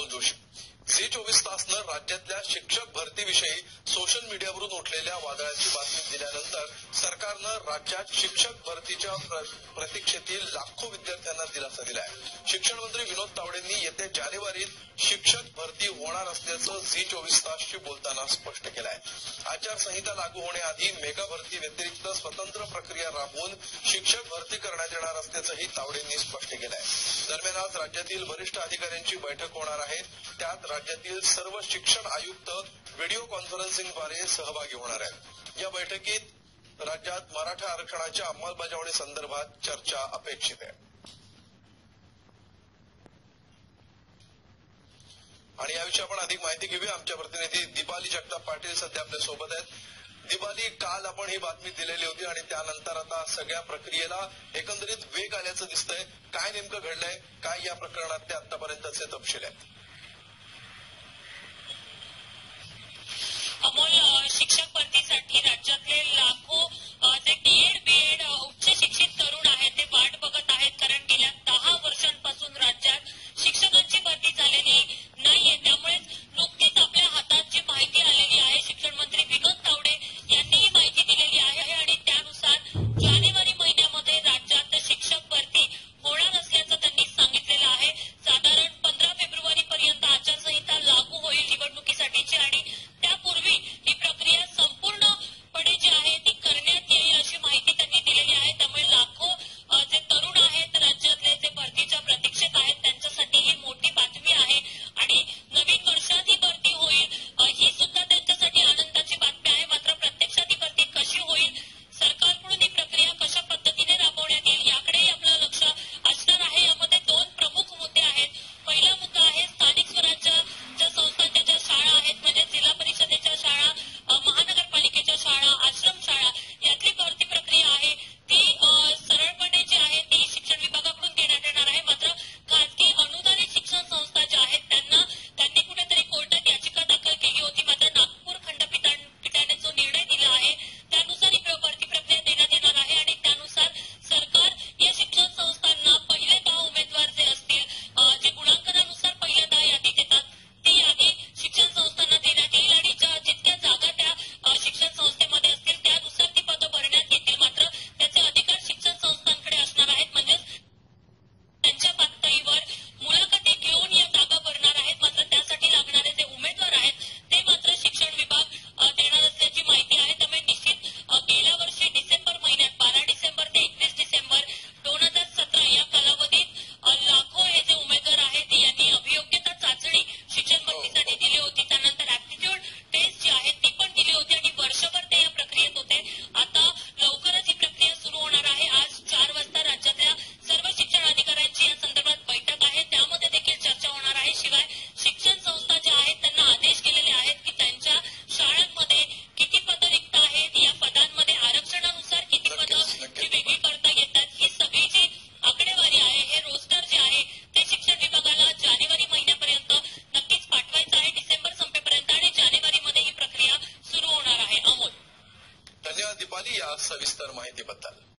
अमोल जोशी. झी 24 तासनं राज्यातल्या शिक्षक भरतीविषयी सोशल मीडियावरून उठलेल्या वादळाची बातमी दिल्यानंतर सरकारनं राज्यात शिक्षक भरतीच्या प्रतीक्षेतील लाखो विद्यार्थ्यांना दिलासा दिला आहे. शिक्षण मंत्री विनोद तावडेंनी येत्या जानेवारीत शिक्षक भरती होणार असल्याचं झी 24 तासशी बोलताना स्पष्ट केलं आहे. आचारसंहिता लागू होण्याआधी मेगा भरती व्यतिरिक्त स्वतंत्र प्रक्रिया राबवून शिक्षक भरती करण्यात येणार असल्याचंही तावडेंनी स्पष्ट केलं आहे. दरम्यान आज राज्यातील वरिष्ठ अधिकाऱ्यांची बैठक होणार आहे. त्यात राज्यातील सर्व शिक्षण आयुक्त व्हिडिओ कॉन्फरन्सिंगद्वारे सहभागी होणार आहेत. या बैठकीत राज्यात मराठा आरक्षणाच्या अंमलबजावणी संदर्भात चर्चा अपेक्षित आहे. आणि याविषयी आपण अधिक माहिती घेऊया. आमच्या प्रतिनिधी दीपाली जगताप पाटील सध्या आपल्या सोबत आहेत. दीपाली, काल आपण ही बातमी दिलेली होती आणि त्यानंतर आता सगळ्या प्रक्रियेला एकंदरीत वेग आल्याचं दिसतंय. काय नेमकं घडलंय, काय या प्रकरणात ते आतापर्यंतचे तपशील आहेत? अमोल, शिक्षक भरतीसाठी राज्यातले लाखो जे 1.5